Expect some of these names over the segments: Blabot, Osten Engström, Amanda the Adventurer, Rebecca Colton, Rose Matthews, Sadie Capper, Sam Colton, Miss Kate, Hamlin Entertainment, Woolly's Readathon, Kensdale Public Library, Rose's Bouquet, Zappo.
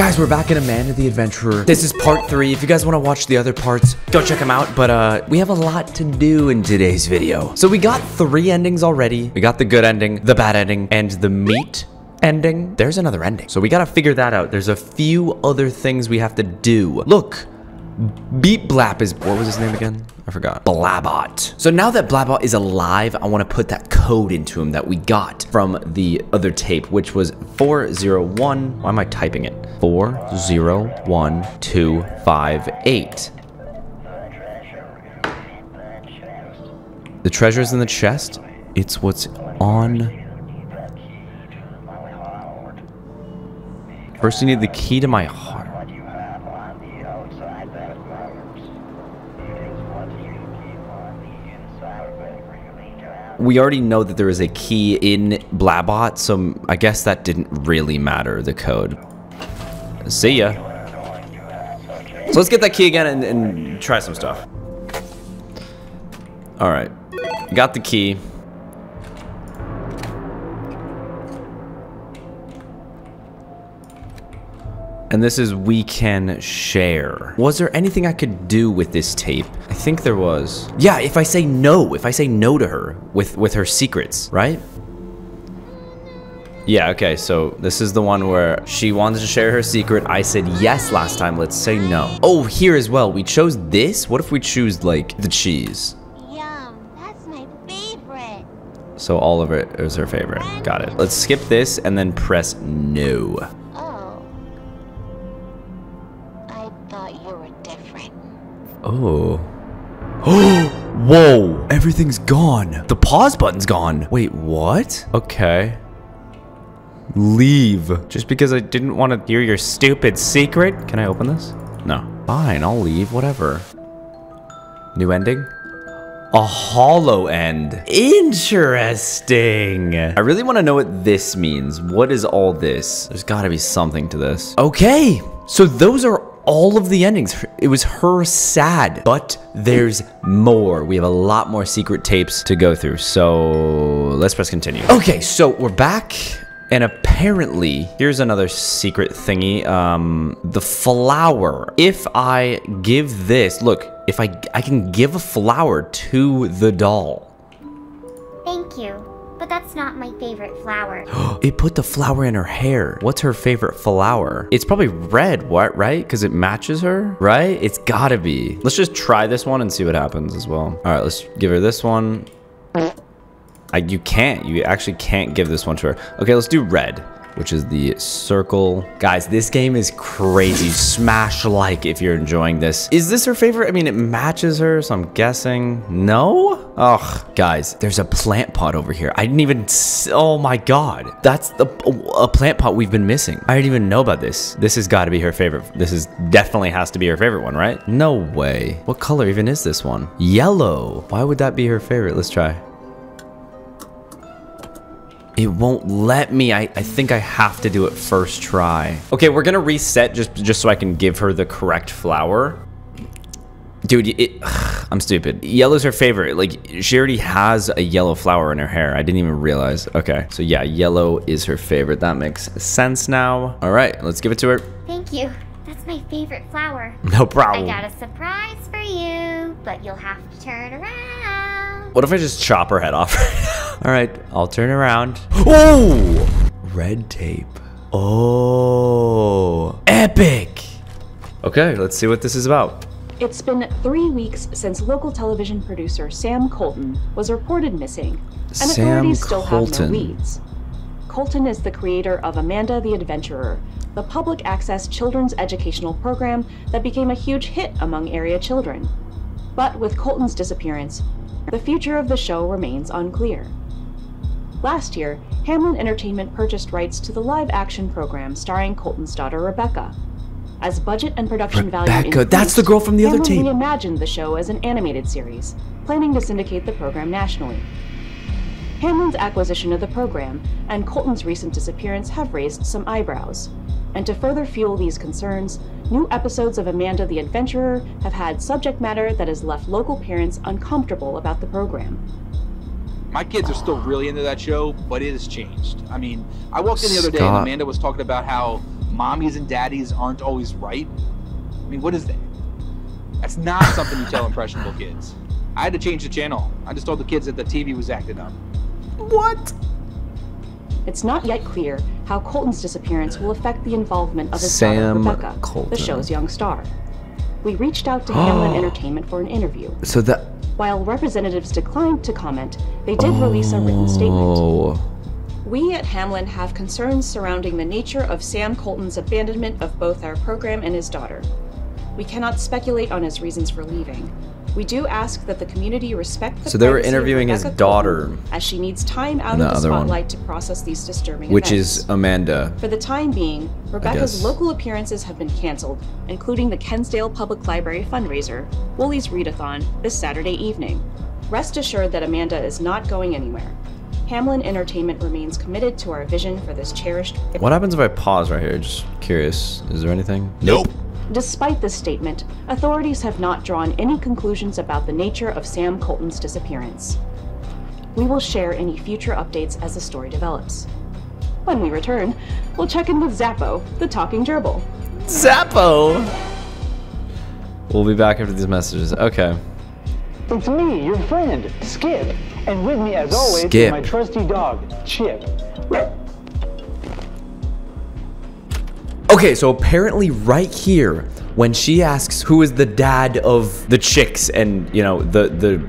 Guys, we're back at Amanda the Adventurer. This is part 3. If you guys want to watch the other parts, go check them out. But we have a lot to do in today's video. So we got 3 endings already. We got the good ending, the bad ending, and the meat ending. There's another ending. So we got to figure that out. There's a few other things we have to do. Look. Beat Blap is, what was his name again? I forgot. Blabot. So now that Blabot is alive, I want to put that code into him that we got from the other tape, which was 401. Why am I typing it? 401258. The treasure's in the chest. It's what's on. First, you need the key to my heart. We already know that there is a key in Blabot, so I guess that didn't really matter, the code. See ya. So let's get that key again and try some stuff. All right, got the key. And this is we can share. Was there anything I could do with this tape? I think there was. Yeah, if I say no to her with her secrets, right? Yeah, okay, so this is the one where she wanted to share her secret. I said yes last time, let's say no. Oh, here as well, we chose this. What if we choose like the cheese? Yum, that's my favorite. So all of it is her favorite, got it. Let's skip this and then press no. Oh. Whoa! Everything's gone. The pause button's gone. Wait, what? Okay. Leave. Just because I didn't want to hear your stupid secret. Can I open this? No. Fine, I'll leave. Whatever. New ending? A hollow end. Interesting. I really want to know what this means. What is all this? There's got to be something to this. Okay. So those are all of the endings. It was her sad, but there's more. We have a lot more secret tapes to go through. So let's press continue. Okay, so we're back. And apparently, here's another secret thingy. The flower. If I give this, look, if I can give a flower to the doll. Thank you. But that's not my favorite flower. It put the flower in her hair. What's her favorite flower? It's probably red, what, right? Because it matches her, right? It's gotta be. Let's just try this one and see what happens as well. All right, let's give her this one. You can't. You actually can't give this one to her. Okay, let's do red, which is the circle. Guys, this game is crazy. Smash like if you're enjoying this. Is this her favorite? I mean, it matches her, so I'm guessing. No? Oh, guys, there's a plant pot over here. I didn't even, oh my God. That's a plant pot we've been missing. I didn't even know about this. This has got to be her favorite. This is definitely has to be her favorite one, right? No way. What color even is this one? Yellow. Why would that be her favorite? Let's try. It won't let me. I think I have to do it first try. Okay, we're going to reset just so I can give her the correct flower. Dude, I'm stupid. Yellow's her favorite. Like, she already has a yellow flower in her hair. I didn't even realize. Okay, so yeah, yellow is her favorite. That makes sense now. All right, let's give it to her. Thank you. That's my favorite flower. No problem. I got a surprise for you, but you'll have to turn around. What if I just chop her head off? All right, I'll turn around. Oh! Red tape. Oh. Epic. Okay, let's see what this is about. It's been 3 weeks since local television producer Sam Colton was reported missing, and authorities still have no leads. Colton is the creator of Amanda the Adventurer, the public access children's educational program that became a huge hit among area children. But with Colton's disappearance, the future of the show remains unclear. Last year, Hamlin Entertainment purchased rights to the live-action program starring Colton's daughter Rebecca. As budget and production value increased, that's the girl from the other team. Hamlin reimagined the show as an animated series, planning to syndicate the program nationally. Hamlin's acquisition of the program and Colton's recent disappearance have raised some eyebrows. And to further fuel these concerns, new episodes of Amanda the Adventurer have had subject matter that has left local parents uncomfortable about the program. My kids are still really into that show, but it has changed. I mean, I walked in the other day and Amanda was talking about how mommies and daddies aren't always right. I mean, what is that? That's not something you tell impressionable kids. I had to change the channel. I just told the kids that the TV was acting up. What? It's not yet clear how Colton's disappearance will affect the involvement of his daughter, Rebecca, the show's young star. We reached out to Hamlin Entertainment for an interview. So that... While representatives declined to comment, they did release a written statement. We at Hamlin have concerns surrounding the nature of Sam Colton's abandonment of both our program and his daughter. We cannot speculate on his reasons for leaving. We do ask that the community respect the... So they were interviewing his daughter, as she needs time out of the spotlight to process these disturbing events. Which is Amanda. For the time being, Rebecca's local appearances have been canceled, including the Kensdale Public Library fundraiser, Woolly's Readathon, this Saturday evening. Rest assured that Amanda is not going anywhere. Hamlin Entertainment remains committed to our vision for this cherished... What happens if I pause right here? Just curious. Is there anything? Nope. Despite this statement, authorities have not drawn any conclusions about the nature of Sam Colton's disappearance. We will share any future updates as the story develops. When we return, we'll check in with Zappo, the talking gerbil. Zappo! We'll be back after these messages. Okay. It's me, your friend, Skip. And with me, as always, is my trusty dog, Chip. Okay, so apparently right here, when she asks who is the dad of the chicks and, you know, the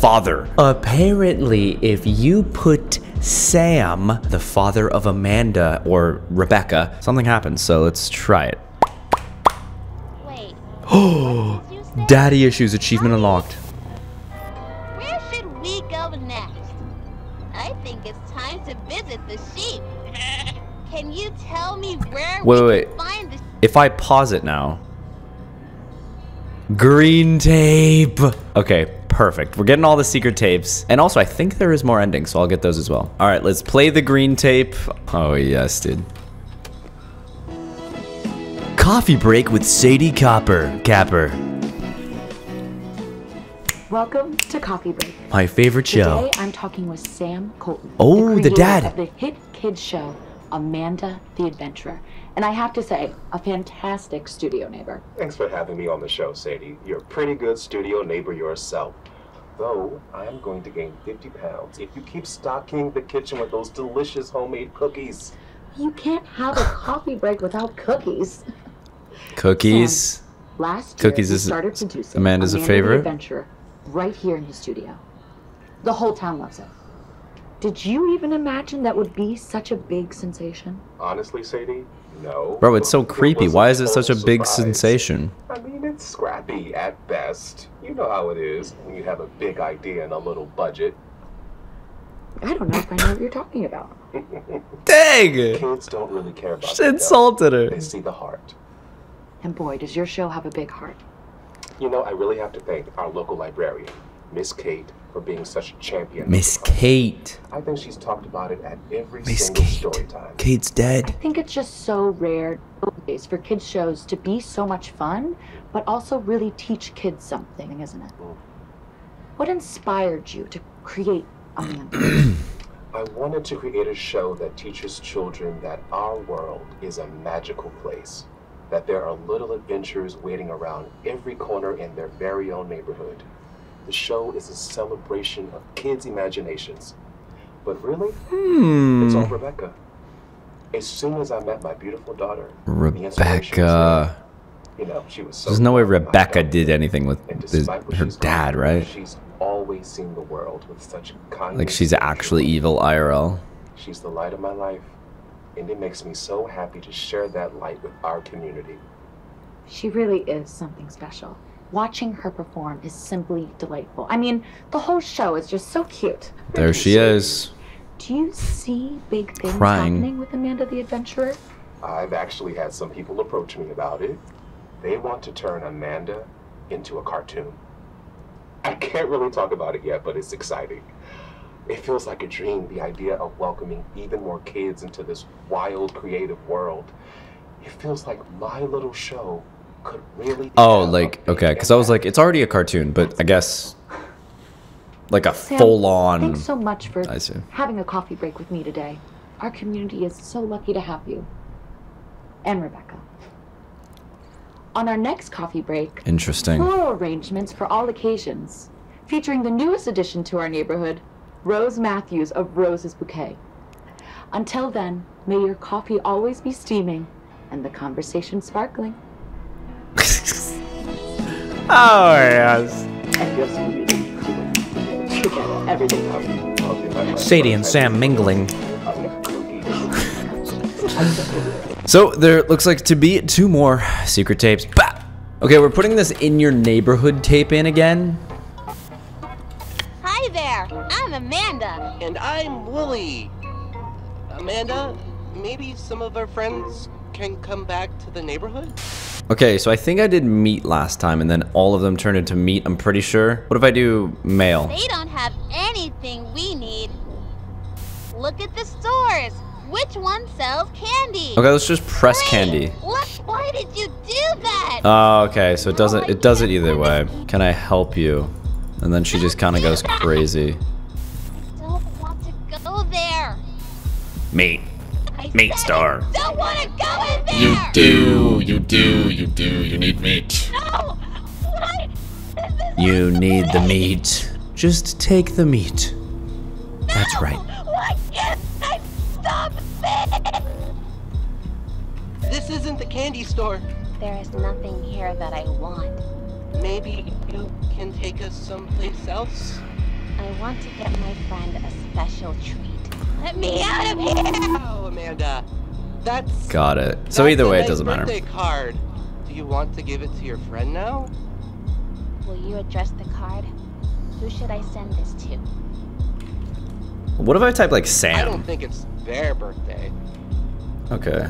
father. Apparently, if you put Sam, the father of Amanda or Rebecca, something happens, so let's try it. Wait. Oh, daddy issues achievement unlocked. Where should we go next? I think it's time to visit the sheep. Can you tell me where we can find this? If I pause it now. Green tape. Okay, perfect. We're getting all the secret tapes. And also, I think there is more endings, so I'll get those as well. All right, let's play the green tape. Oh, yes, dude. Coffee break with Sadie Capper. Welcome to Coffee Break. My favorite show. Today, I'm talking with Sam Colton. Oh, the dad. Of the hit kids show, Amanda the Adventurer. And I have to say, a fantastic studio neighbor. Thanks for having me on the show, Sadie. You're a pretty good studio neighbor yourself. Though, I'm going to gain 50 pounds if you keep stocking the kitchen with those delicious homemade cookies. You can't have a coffee break without cookies. Cookies? Last year, cookies is Amanda's a favorite. The Adventurer, right here in his studio. The whole town loves it. Did you even imagine that would be such a big sensation? Honestly, Sadie, no. Bro, it's so creepy. Why is it such a big sensation? I mean, it's scrappy at best. You know how it is when you have a big idea and a little budget. I don't know if I know what you're talking about. Dang! Kids don't really care about it. She insulted her. They see the heart. And boy, does your show have a big heart. You know, I really have to thank our local librarian, Miss Kate, for being such a champion. Miss Kate. I think she's talked about it at every single story time. Kate's dead. I think it's just so rare nowadays for kids shows to be so much fun, but also really teach kids something, isn't it? Mm. What inspired you to create Amanda? I wanted to create a show that teaches children that our world is a magical place, that there are little adventures waiting around every corner in their very own neighborhood. The show is a celebration of kids' imaginations. But really, it's all Rebecca. As soon as I met my beautiful daughter, Rebecca. You know, she was so... There's no way Rebecca did anything with her dad, right? She's always seen the world with such kindness. Like, she's actually evil IRL. She's the light of my life, and it makes me so happy to share that light with our community. She really is something special. Watching her perform is simply delightful. I mean, the whole show is just so cute. There she is. Do you see big things happening with Amanda the Adventurer? I've actually had some people approach me about it. They want to turn Amanda into a cartoon. I can't really talk about it yet, but it's exciting. It feels like a dream, the idea of welcoming even more kids into this wild, creative world. It feels like my little show could really... Oh, like, okay, because I was like, it's already a cartoon, but I guess like a full-on... Thanks so much for having a coffee break with me today. Our community is so lucky to have you. and Rebecca. On our next coffee break, floral arrangements for all occasions, featuring the newest addition to our neighborhood, Rose Matthews of Rose's Bouquet. Until then, may your coffee always be steaming and the conversation sparkling. Oh, yes. Sadie and Sam mingling. So there looks like to be two more secret tapes. Bah! Okay, we're putting this in your neighborhood tape in again. Hi there, I'm Amanda. And I'm Wooly. Amanda, maybe some of our friends can come back to the neighborhood? Okay, so I think I did meat last time, and then all of them turned into meat, I'm pretty sure. What if I do mail? They don't have anything we need. Look at the stores. Which one sells candy? Okay, let's just press candy. What? Why did you do that? Oh, okay, so it does it either way. Can I help you? And then she just kind of goes crazy. I don't want to go there. Meat. Meat store. Don't want to go in there. You do, you do, you do. You need meat. No. What? You need the meat. Just take the meat. No. That's right. Why can't I stop this? This isn't the candy store. There is nothing here that I want. Maybe you can take us someplace else. I want to get my friend a special treat. Let me out of here! Oh, Amanda. That's... Got it. So either way, it doesn't matter. Card. Do you want to give it to your friend now? Will you address the card? Who should I send this to? What if I type, like, Sam? I don't think it's their birthday. Okay.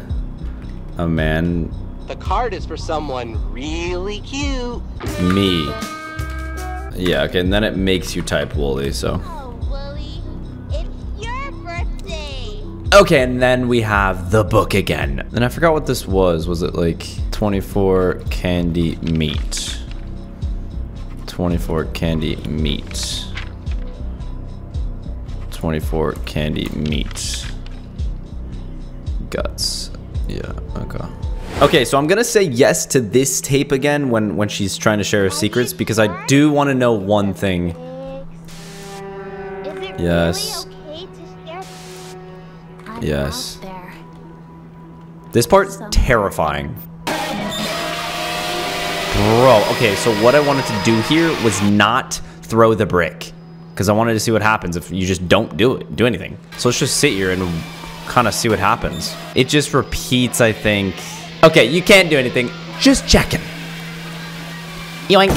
A man... The card is for someone really cute. Me. Yeah, okay, and then it makes you type Wooly, so... Okay, and then we have the book again. And I forgot what this was. Was it like 24 candy meat? 24 candy meat. 24 candy meat. Guts. Yeah, okay. Okay, so I'm gonna say yes to this tape again when she's trying to share her secrets, because I do want to know one thing. Yes. Yes. This part's terrifying. Bro, okay, so what I wanted to do here was not throw the brick, because I wanted to see what happens if you just don't do anything. So let's just sit here and kind of see what happens. It just repeats, I think. Okay, you can't do anything. Just checking. Yoink.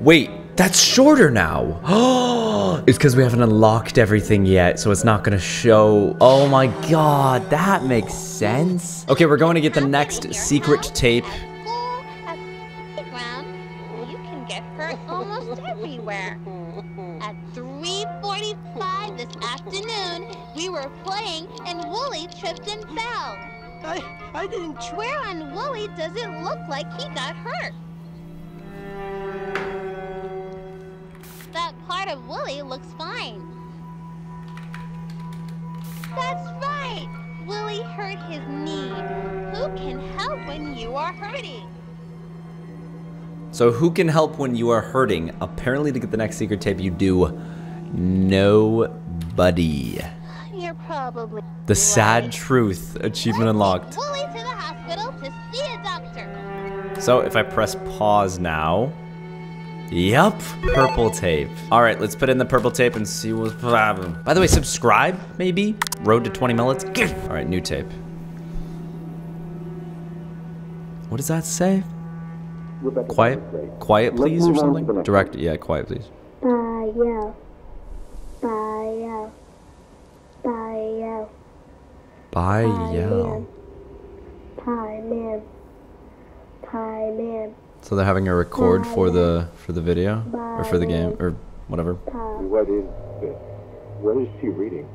Wait. That's shorter now. Oh, it's because we haven't unlocked everything yet, so it's not gonna show. Oh my god, that makes sense. Okay, we're going to get the next secret tape. You can get her almost everywhere. At 3:45 this afternoon, we were playing and Wooly tripped and fell. I didn't trip. Where on Wooly does it look like he got hurt? That part of Wooly looks fine. That's right! Wooly hurt his knee. Who can help when you are hurting? So who can help when you are hurting? Apparently to get the next secret tape you do nobody. You're probably the sad truth. Achievement unlocked. Wooly to the hospital to see a doctor. So if I press pause now. Yup, purple tape. All right, let's put in the purple tape and see what's happening. By the way, subscribe, maybe? Road to 20 millets. All right, new tape. What does that say? Rebecca, quiet please or something? Direct, yeah, quiet please. Bio. Bio. Bio. Bio. Pie-man. Pie-man. So they're having a record for the video or for the game or whatever. What is this? What is she reading?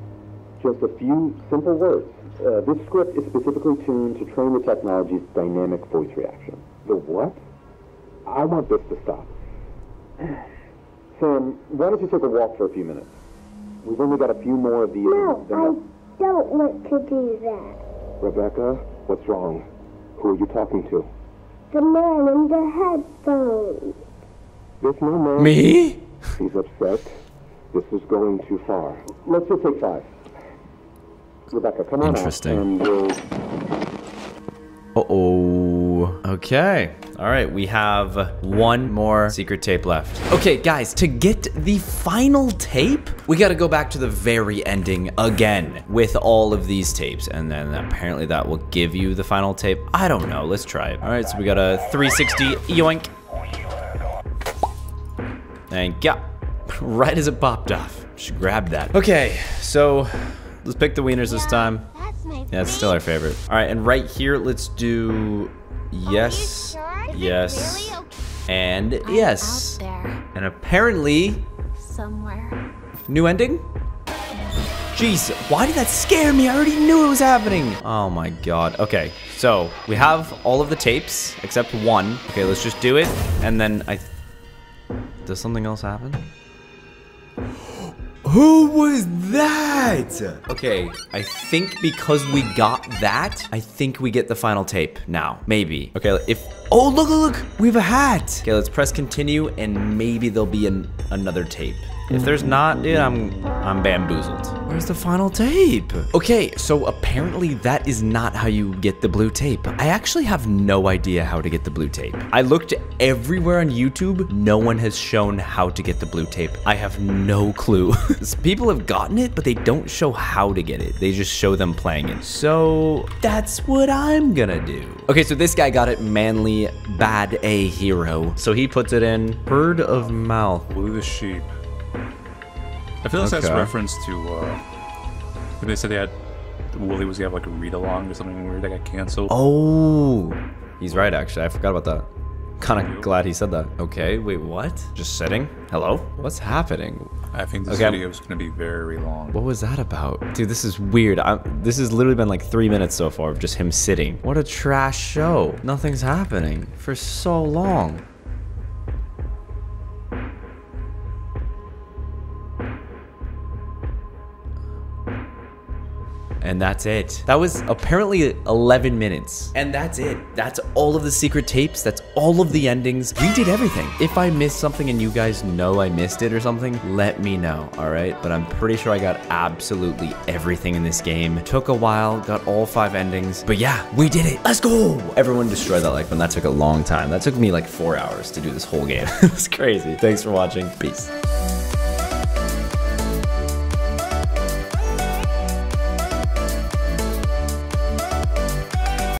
Just a few simple words. This script is specifically tuned to train the technology's dynamic voice reaction. The what? I want this to stop. Sam, why don't you take a walk for a few minutes? We've only got a few more of these. No, I don't want to do that. Rebecca, what's wrong? Who are you talking to? The man in the headphones. There's no man. Me? He's upset. This is going too far. Let's just take five. Rebecca, come on out. Interesting. Uh-oh. Okay. All right, we have one more secret tape left. Okay, guys, to get the final tape, we gotta go back to the very ending again with all of these tapes, and then apparently that will give you the final tape. I don't know, let's try it. All right, so we got a 360, yoink. And yeah, right as it popped off. Just grab that. Okay, so let's pick the wieners this time. Yeah, it's still our favorite. All right, and right here, let's do yes, yes, and yes. And apparently, somewhere. New ending? Jeez, why did that scare me? I already knew it was happening. Oh my God. Okay, so we have all of the tapes except one. Okay, let's just do it. And then does something else happen? Who was that? Okay, I think because we got that, I think we get the final tape now, maybe. Okay, oh, look, look, look, we have a hat. Okay, let's press continue and maybe there'll be another tape. If there's not, dude, I'm bamboozled. Where's the final tape? Okay, so apparently that is not how you get the blue tape. I actually have no idea how to get the blue tape. I looked everywhere on YouTube. No one has shown how to get the blue tape. I have no clue. People have gotten it, but they don't show how to get it. They just show them playing it. So that's what I'm gonna do. Okay, so this guy got it, manly, bad A hero. So he puts it in word of mouth. Blue the sheep. I feel like that's a reference to, when they said they had, Wooly was gonna have like a read-along or something weird that got canceled. Oh, he's right actually, I forgot about that. Kinda glad he said that. Okay, wait, what? Just sitting? Hello? What's happening? I think this video is gonna be very long. What was that about? Dude, this is weird. This has literally been like 3 minutes so far of just him sitting. What a trash show. Nothing's happening for so long. And that's it. That was apparently 11 minutes. And that's it. That's all of the secret tapes. That's all of the endings. We did everything. If I missed something and you guys know I missed it or something, let me know, all right? But I'm pretty sure I got absolutely everything in this game. It took a while, got all 5 endings. But yeah, we did it. Let's go. Everyone destroy that like button. That took a long time. That took me like 4 hours to do this whole game. It's crazy. Thanks for watching. Peace.